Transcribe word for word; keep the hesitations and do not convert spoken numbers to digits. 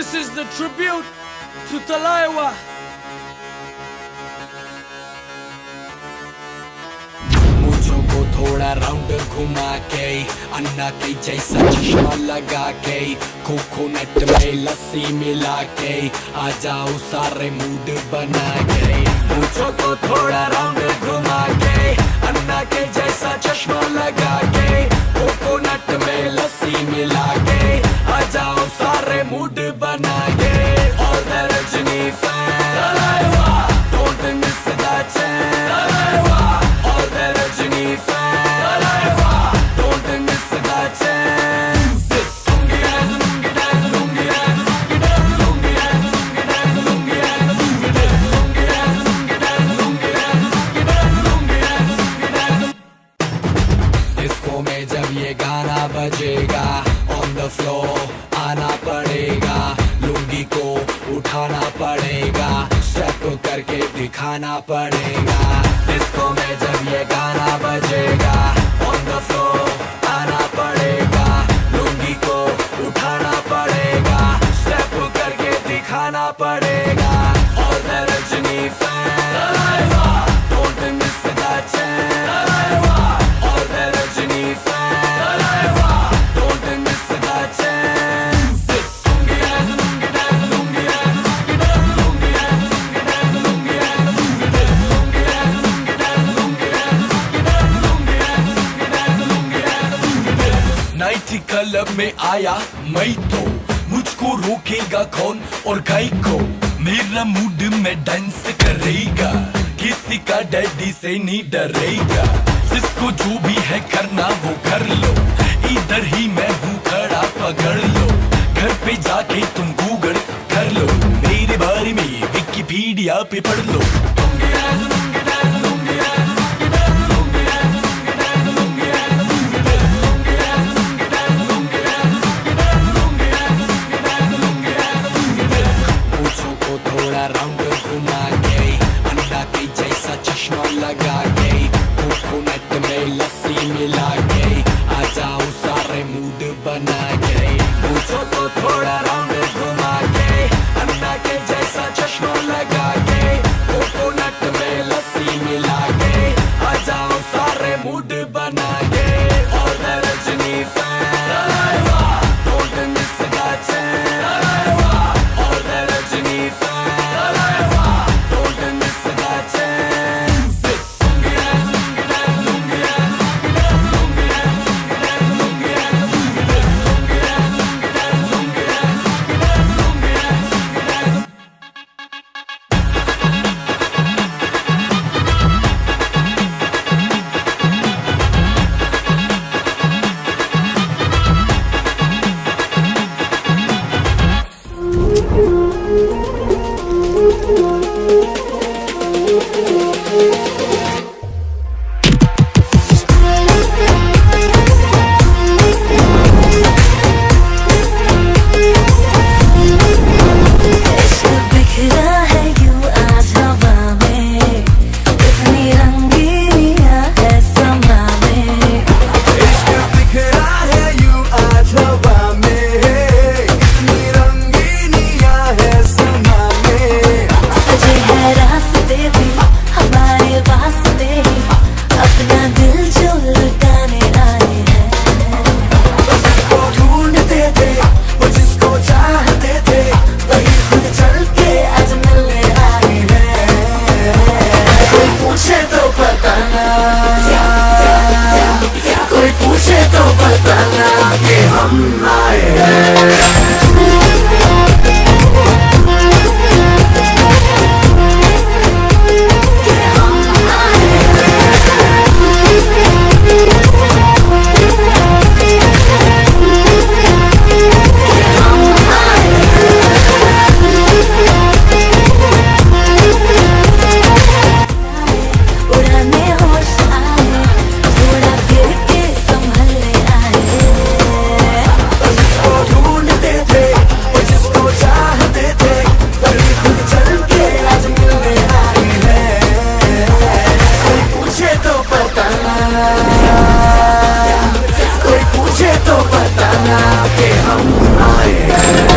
This is the tribute to Talaiwa. मुझों को थोड़ा round घुमा के अन्ना के जैसा चश्मा लगा के कोकोनट में लस्सी मिला के आ जाओ सारे मूड बना के। मुझों को थोड़ा राउंड घुमा के अन्ना के जैसा चश्मा लगा के कोकोनट में लस्सी मिला के आ जाओ सारे मूड बना के। All the Rajni fan don't miss the chance. All the Rajni fan don't miss the chance. Lungi dance लूंगी डांस लूंगी डांस लूंगी डांस लूंगी डांस लूंगी डांस लूंगी डांस लूंगी डांस लूंगी डांस लूंगी डांस लूंगी डांस लूंगी डांस लूंगी डांस। डिस्को में जब ये गाना बजेगा ऑन द फ्लोर आना पड़ेगा, लुंगी को उठाना पड़ेगा, स्टेप करके दिखाना पड़ेगा। डिस्को में जब ये गाना बजेगा ऑन द फ्लोर आना पड़ेगा, लुंगी को उठाना पड़ेगा, स्टेप करके दिखाना पड़ेगा। All the Rajni fan don't miss the chance. All the Rajni fan don't miss the chance. Night club में आया मैं तो मुझको रोकेगा कौन और गाय को। मेरा मूड में डांस करेगा, किसी का डैडी से नहीं डरेगा। जिसको जो भी है करना वो कर लो, इधर ही मैं हूँ खड़ा पकड़ लो। घर पे जाके तुम गूगल कर लो, मेरे बारे में विकिपीडिया पे पढ़ लो। राउंड घुमा के अंडा के जैसा चश्मा लगा के कोकोनट में लस्सी मिला के आ जाओ सारे मूड बना के। पूछो तो थोड़ा राउंड घुमा के अंडा के जैसा चश्मा लगा के कोकोनट में लस्सी मिला के आ जाओ सारे मूड बना के। All the Rajni fan don't miss the chance. All the Rajni fan बताना कि हम आए।